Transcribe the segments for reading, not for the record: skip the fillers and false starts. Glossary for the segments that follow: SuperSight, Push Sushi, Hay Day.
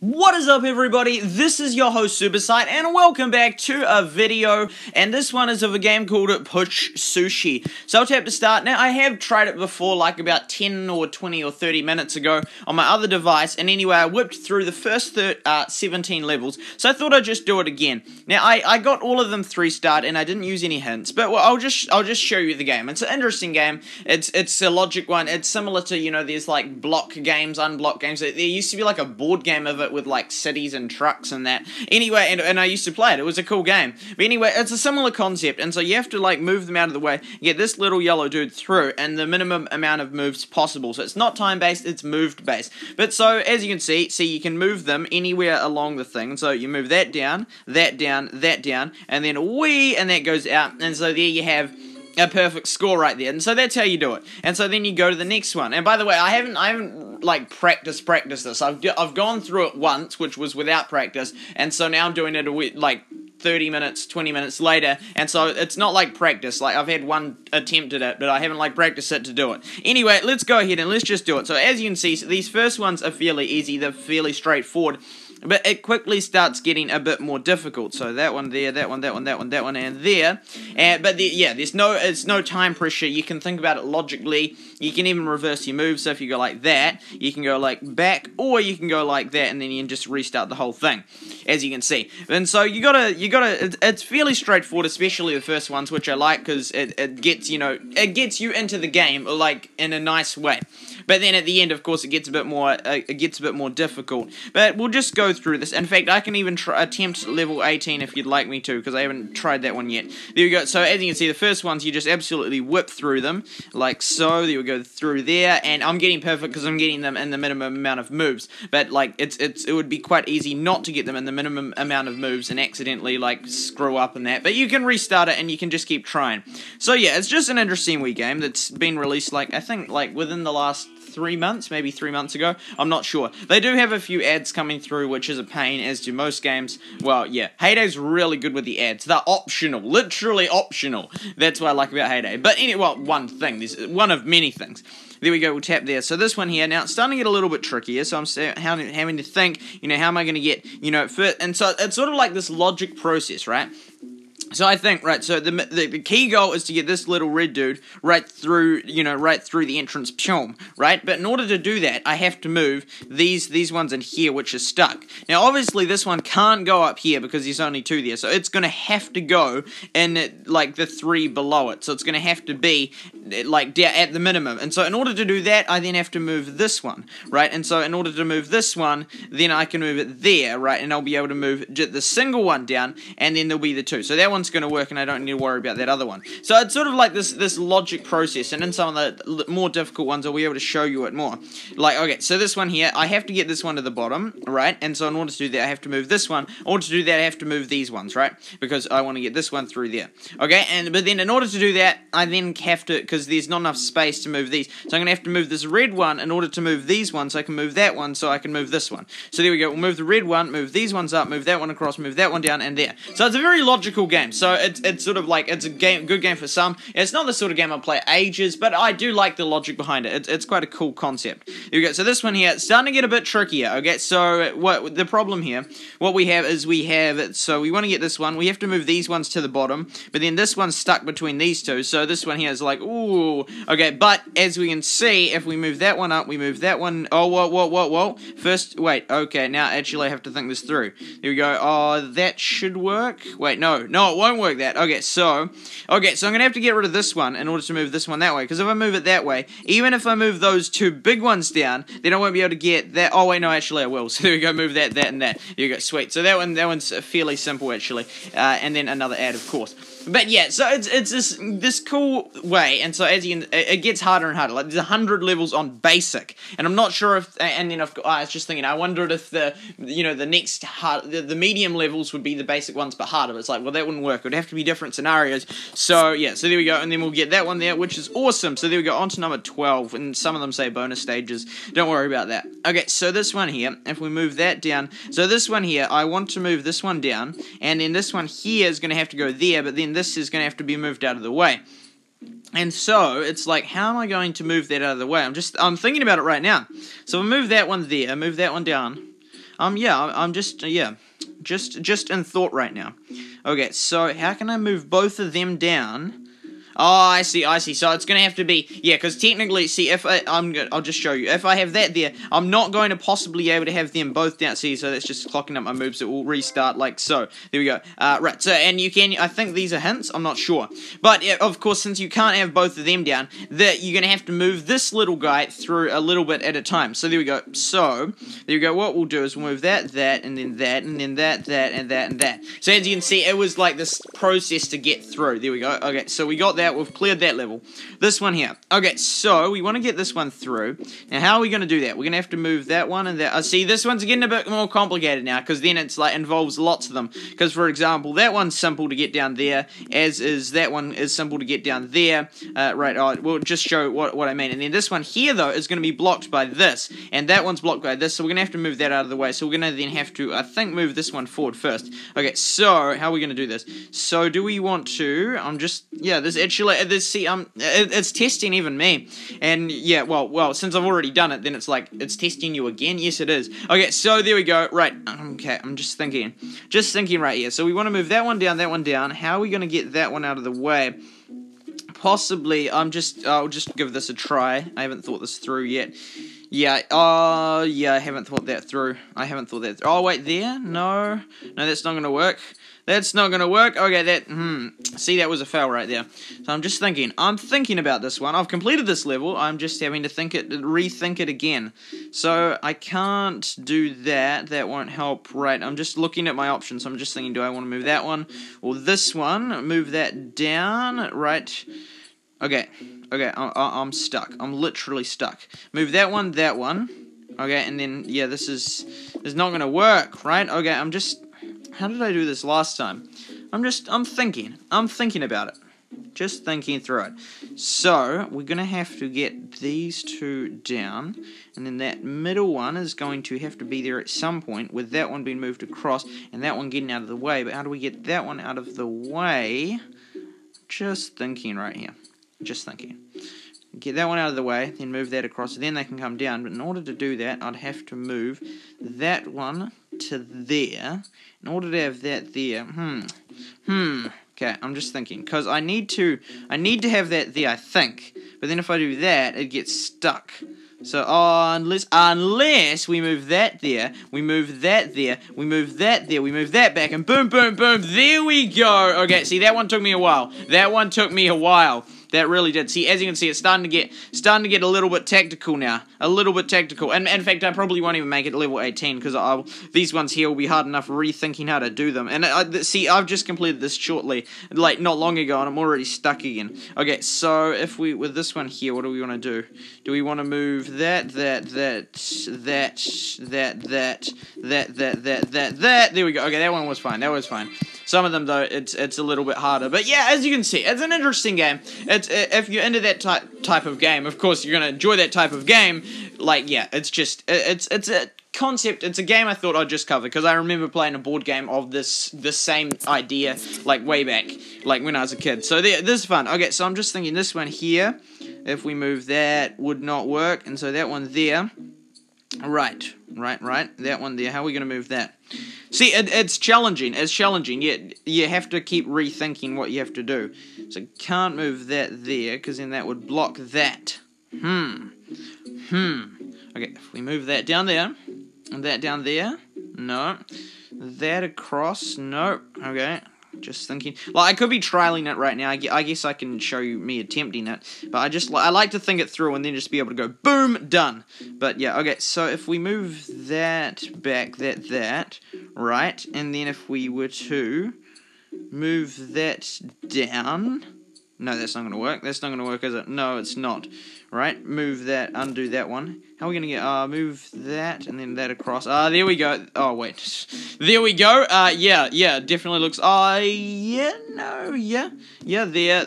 What is up, everybody? This is your host SuperSight, and welcome back to a video. And this one is of a game called Push Sushi. So I'll tap to start. Now I have tried it before, like about 10 or 20 or 30 minutes ago on my other device. And anyway, I whipped through the first 17 levels. So I thought I'd just do it again. Now I got all of them 3-starred, and I didn't use any hints. But well, I'll just show you the game. It's an interesting game. It's a logic one. It's similar to, you know, there's like block games, unblock games. There used to be like a board game of it, with like cities and trucks and that. Anyway, and I used to play it. It was a cool game. But anyway, it's a similar concept, and so you have to like move them out of the way, get this little yellow dude through, and the minimum amount of moves possible. So it's not time-based, it's moved-based. But so, as you can see you can move them anywhere along the thing. So you move that down, that down, that down, and then wee, and that goes out. And so there you have a perfect score right there. And so that's how you do it. And so then you go to the next one. And by the way, I haven't like practiced this. I've gone through it once, which was without practice, and so now I'm doing it like 30 minutes, 20 minutes later, and so it's not like practice. Like, I've had one attempt at it, but I haven't like practiced it to do it. Anyway, let's go ahead and let's just do it. So as you can see, these first ones are fairly easy, they're fairly straightforward, but it quickly starts getting a bit more difficult. So that one there, that one, that one, that one, that one, and there. But yeah, it's no time pressure. You can think about it logically. You can even reverse your moves. So if you go like that, you can go like back, or you can go like that, and then you can just restart the whole thing, as you can see. And so you gotta. It's fairly straightforward, especially the first ones, which I like, because it gets you into the game like in a nice way. But then at the end, of course, it gets a bit more difficult. But we'll just go through this. In fact, I can even attempt level 18 if you'd like me to, because I haven't tried that one yet. There we go. So as you can see, the first ones, you just absolutely whip through them, like so. There we go, through there, and I'm getting perfect because I'm getting them in the minimum amount of moves. But like, it would be quite easy not to get them in the minimum amount of moves and accidentally like screw up and that. But you can restart it and you can just keep trying. So yeah, it's just an interesting wee game that's been released, like, I think like within the last 3 months, maybe 3 months ago, I'm not sure. They do have a few ads coming through, which is a pain, as do most games. Well, yeah, Hay Day's really good with the ads. They're optional, literally optional. That's what I like about Hay Day. But anyway, well, one thing, there's one of many things. There we go, we'll tap there. So this one here, now it's starting to get a little bit trickier, so I'm having to think, you know, how am I going to get, you know, fit? And so it's sort of like this logic process, right? So I think, right, so the key goal is to get this little red dude right through, you know, right through the entrance, right? But in order to do that, I have to move these ones in here, which is stuck. Now, obviously, this one can't go up here because there's only 2 there, so it's going to have to go in, like, the 3 below it. So it's going to have to be, like, at the minimum. And so in order to do that, I then have to move this one, right? And so in order to move this one, then I can move it there, right? And I'll be able to move the single one down, and then there'll be the 2. So that one going to work, and I don't need to worry about that other one. So it's sort of like this logic process, and in some of the more difficult ones I'll be able to show you it more. Like, okay, so this one here, I have to get this one to the bottom, right? And so in order to do that, I have to move this one. In order to do that, I have to move these ones, right? Because I want to get this one through there. Okay, but then in order to do that, I then have to, because there's not enough space to move these, so I'm going to have to move this red one in order to move these ones, so I can move that one, so I can move this one. So there we go, we'll move the red one, move these ones up, move that one across, move that one down, and there. So it's a very logical game. So it's sort of like, it's a game, good game for some. It's not the sort of game I play ages, but I do like the logic behind it. It's quite a cool concept. There we go. So this one here, it's starting to get a bit trickier. Okay, so the problem here, what we have is so we want to get this one. We have to move these ones to the bottom, but then this one's stuck between these two. So this one here is like, ooh, okay. But as we can see, if we move that one up, we move that one. Oh, whoa. First, wait. Okay, now actually I have to think this through. There we go. Oh, that should work. Wait, no. Won't work that. Okay, so I'm gonna have to get rid of this one in order to move this one that way, because if I move it that way, even if I move those 2 big ones down, then I won't be able to get that. Oh wait, no, actually I will. So there we go, move that, that, and that. There you go, sweet. So that one's fairly simple actually, and then another ad, of course. But yeah, so it's this cool way, and so as you can, it gets harder and harder. Like there's 100 levels on basic, and I'm not sure if. And then I was just thinking, I wondered if the next hard, the medium levels would be the basic ones but harder. It's like, well, that wouldn't work. It would have to be different scenarios. So yeah, so there we go, and then we'll get that one there, which is awesome. So there we go, on to number 12, and some of them say bonus stages. Don't worry about that. Okay, so this one here, if we move that down, so this one here, I want to move this one down, and then this one here is going to have to go there, but then this is going to have to be moved out of the way. And so it's like, how am I going to move that out of the way? I'm thinking about it right now. So I move that one there, move that one down. I'm just in thought right now. Okay, so how can I move both of them down? Oh, I see. So it's gonna have to be, yeah, because technically, see, if I'll just show you. If I have that there, I'm not going to possibly be able to have them both down. See, so that's just clocking up my moves. It will restart like so. There we go. Right. So, and you can, I think these are hints. I'm not sure, but of course, since you can't have both of them down, that you're gonna have to move this little guy through a little bit at a time. So there we go. So there we go. What we'll do is move that, and then that, and then that, and that, and that. So as you can see, it was like this process to get through. There we go. Okay. So we got that. We've cleared that level. This one here. Okay, so we want to get this one through. Now, how are we going to do that? We're going to have to move that one and that. See, this one's getting a bit more complicated now, because then it's like involves lots of them. Because, for example, that one's simple to get down there, as is that one is simple to get down there. Right, we'll just show what I mean. And then this one here, though, is going to be blocked by this, and that one's blocked by this, so we're going to have to move that out of the way. So we're going to then have to, I think, move this one forward first. Okay, so how are we going to do this? So do we want to, it's testing even me, and yeah, well, since I've already done it, then it's like, it's testing you again, yes it is. Okay, so there we go, right, okay, I'm just thinking right here, so we want to move that one down, how are we going to get that one out of the way? Possibly, I'll just give this a try, I haven't thought this through yet. Yeah, yeah, I haven't thought that through. Oh, wait, there? No, that's not gonna work. Okay, see, that was a fail right there. So I'm just thinking. I'm thinking about this one. I've completed this level. I'm just having to rethink it again. So I can't do that. That won't help, right? I'm just looking at my options. I'm just thinking, do I want to move that one or this one? Move that down, right? Okay, I'm stuck. I'm literally stuck. Move that one. Okay, and then, yeah, this is not going to work, right? Okay, how did I do this last time? I'm thinking about it. Just thinking through it. So, we're going to have to get these two down, and then that middle one is going to have to be there at some point, with that one being moved across, and that one getting out of the way. But how do we get that one out of the way? Just thinking right here. Get that one out of the way, then move that across, then they can come down. But in order to do that, I'd have to move that one to there. In order to have that there, okay, I'm just thinking, because I need to have that there, I think. But then if I do that, it gets stuck. So, unless we move that there, we move that there, we move that there, we move that back, and boom, boom, boom, there we go! Okay, see, that one took me a while. That really did. See, as you can see, it's starting to get a little bit tactical now. And in fact, I probably won't even make it to level 18, because these ones here will be hard enough rethinking how to do them. And see, I've just completed this shortly, like not long ago, and I'm already stuck again. Okay, so with this one here, what do we want to do? Do we want to move that? There we go. Okay, that one was fine. Some of them, though, it's a little bit harder. But yeah, as you can see, it's an interesting game. If you're into that type of game, of course you're gonna enjoy that type of game. Like, yeah, it's a concept. It's a game I thought I'd just cover, because I remember playing a board game of this same idea like way back, like when I was a kid. So this is fun. Okay, so I'm just thinking this one here. If we move that, would not work, and so that one there. Right. That one there. How are we gonna move that? See, it's challenging. Yet you have to keep rethinking what you have to do. So can't move that there, because then that would block that. Okay, if we move that down there, and that down there, no. That across, no. Okay. Just thinking, like, I could be trialing it right now. I guess I can show you me attempting it, but I like to think it through and then just be able to go boom, done. But yeah, okay, so if we move that back, that, right, and then if we were to move that down, no, that's not going to work. Is it? No, it's not. Right, move that, undo that one. How are we going to get, move that, and then that across. There we go. Oh, wait. There we go. Yeah, definitely looks, yeah, no, yeah. Yeah, there.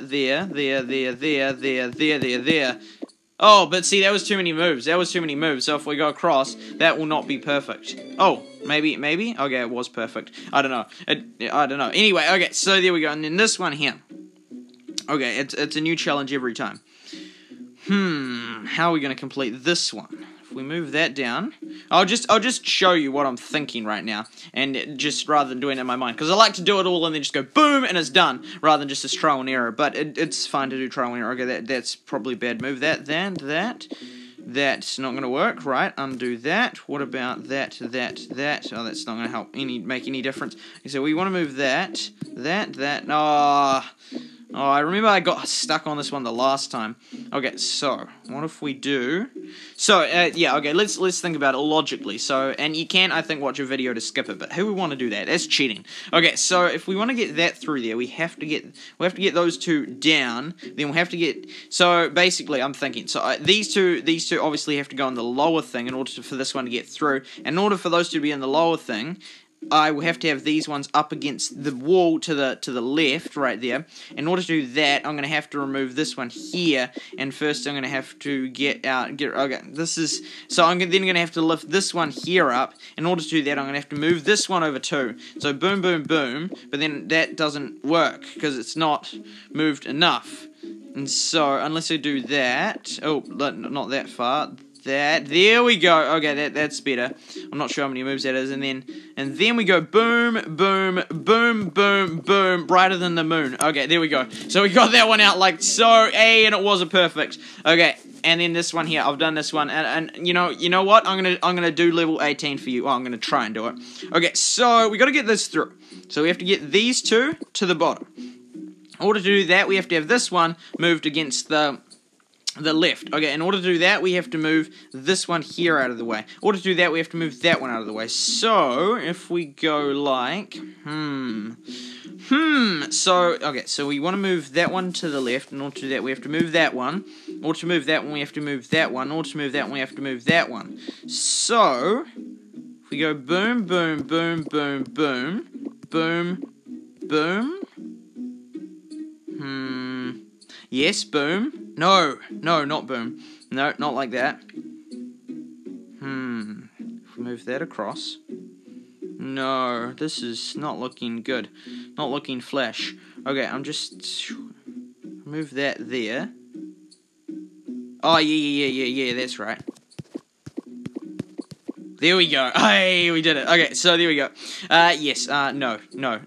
Oh, but see, that was too many moves. So if we go across, that will not be perfect. Oh, maybe? Okay, it was perfect. I don't know. Anyway, okay, so there we go. And then this one here. Okay, it's a new challenge every time. How are we going to complete this one? If If we move that down, I'll just show you what I'm thinking right now, and just rather than doing it in my mind, because I like to do it all and then just go boom and it's done, rather than just this trial and error. But it's fine to do trial and error. Okay, that's probably bad. Move that, then that. That's not going to work, right? Undo that. What about that, that? Oh, that's not going to help make any difference. So we want to move that, that. Oh, I remember I got stuck on this one the last time. Okay, so what if we do? So yeah, okay. Let's think about it logically. So, and you can, I think, watch a video to skip it. But who would want to do that? That's cheating. Okay, so if we want to get that through there, we have to get those two down. Then we have to get. So basically, I'm thinking. So these two obviously have to go in the lower thing in order for this one to get through. In order for those two to be in the lower thing, I will have to have these ones up against the wall to the left right there. In order to do that, I'm going to have to remove this one here, and first I'm going to have to okay, this is, so I'm then going to have to lift this one here up. In order to do that, I'm going to have to move this one over too. So boom, boom, boom, but then that doesn't work because it's not moved enough. And so, unless I do that, oh, not that far, that, there we go. Okay, that's better. I'm not sure how many moves that is, and then we go boom, boom, boom, boom, boom, brighter than the moon. Okay, there we go. So we got that one out like so, and it was a perfect. Okay, and then this one here, I've done this one, and you know what? I'm gonna do level 18 for you. Oh, I'm gonna try and do it. Okay, so we gotta get this through. So we have to get these two to the bottom. In order to do that, we have to have this one moved against the left. Okay, in order to do that, we have to move this one here out of the way. In order to do that, we have to move that one out of the way. So, if we go like, so, okay, so we want to move that one to the left. In order to do that, we have to move that one. In order to move that one, we have to move that one. In order to move that one, we have to move that one. So, if we go boom, boom, boom, boom, boom, boom, boom, yes, boom. No, not boom. No, not like that. If we move that across. No, this is not looking good. Not looking flash. Okay, I'm just... move that there. Oh, yeah, that's right. There we go. Hey, we did it. Okay, so there we go. Yes, no.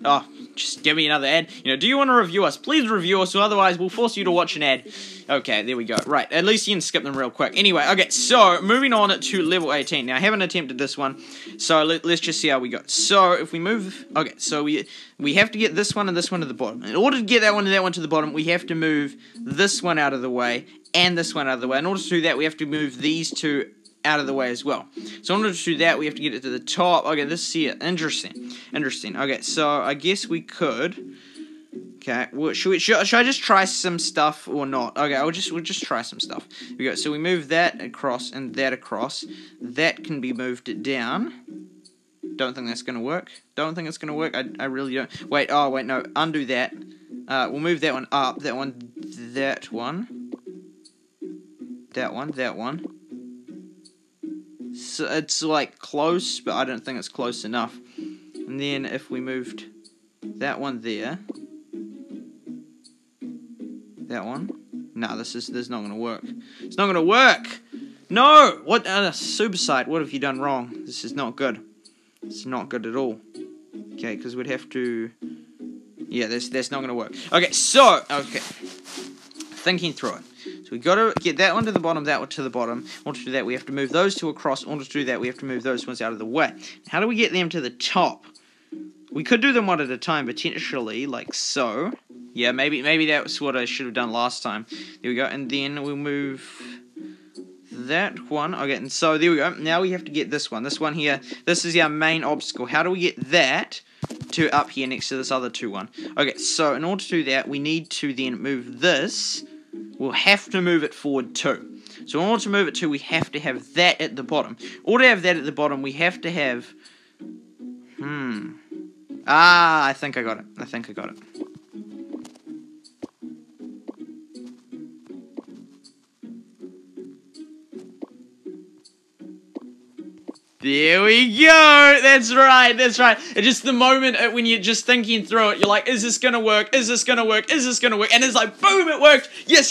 Oh, just give me another ad. You know, do you want to review us? Please review us, or otherwise we'll force you to watch an ad. Okay, there we go. Right, at least you can skip them real quick. Anyway, okay, so moving on to level 18. Now, I haven't attempted this one, so let's just see how we go. So, if we move... okay, so we have to get this one and this one to the bottom. In order to get that one and that one to the bottom, we have to move this one out of the way and this one out of the way. In order to do that, we have to move these two out of the way as well. So in order to do that, we have to get it to the top. Okay, this is here. Interesting. Okay, so I guess we could. Okay, well, should I just try some stuff or not? Okay, we'll just try some stuff. Here we go. So we move that across and that across. That can be moved down. Don't think that's gonna work. I really don't. Wait. Oh, wait. No. Undo that. We'll move that one up. That one. So it's like close, but I don't think it's close enough. And then if we moved that one there, that one, no, this is not gonna work. It's not gonna work. No, what? SuperSight, what have you done wrong? This is not good. It's not good at all. Okay, because we'd have to. Yeah, that's not gonna work. Okay, so thinking through it. So we got to get that one to the bottom, that one to the bottom. In order to do that, we have to move those two across. In order to do that, we have to move those ones out of the way. How do we get them to the top? We could do them one at a time, potentially, like so. Yeah, maybe that was what I should have done last time. There we go, and then we'll move that one. Okay, and so there we go. Now we have to get this one. This one here, this is our main obstacle. How do we get that to up here next to this other one? Okay, so in order to do that, we need to then move this. We'll have to move it forward too. So in order to move it too, we have to have that at the bottom. In order to have that at the bottom, we have to have... Ah, I think I got it. There we go! That's right. It's just the moment when you're just thinking through it, you're like, is this gonna work? And it's like, boom, it worked! Yes!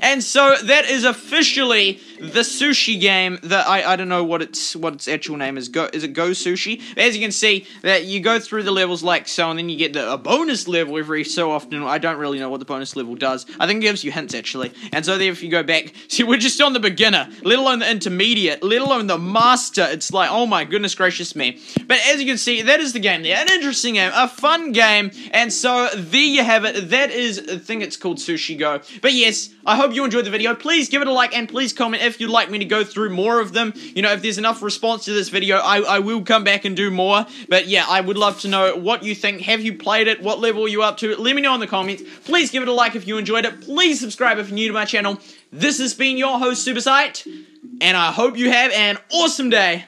And so that is officially the sushi game that I don't know what its actual name is. Go Sushi? As you can see, that you go through the levels like so, and then you get a bonus level every so often. I don't really know what the bonus level does. I think it gives you hints actually. And so there, if you go back, see, we're just on the beginner, let alone the intermediate, let alone the master. It's like, oh my goodness gracious me. But as you can see, that is the game there. An interesting game, a fun game. And so there you have it. That is, I think it's called Sushi Go. But yes, I hope you enjoyed the video. Please give it a like and please comment if you'd like me to go through more of them. You know, if there's enough response to this video, I will come back and do more. But yeah, I would love to know what you think. Have you played it? What level are you up to? Let me know in the comments. Please give it a like if you enjoyed it. Please subscribe if you're new to my channel. This has been your host, SuperSight, and I hope you have an awesome day.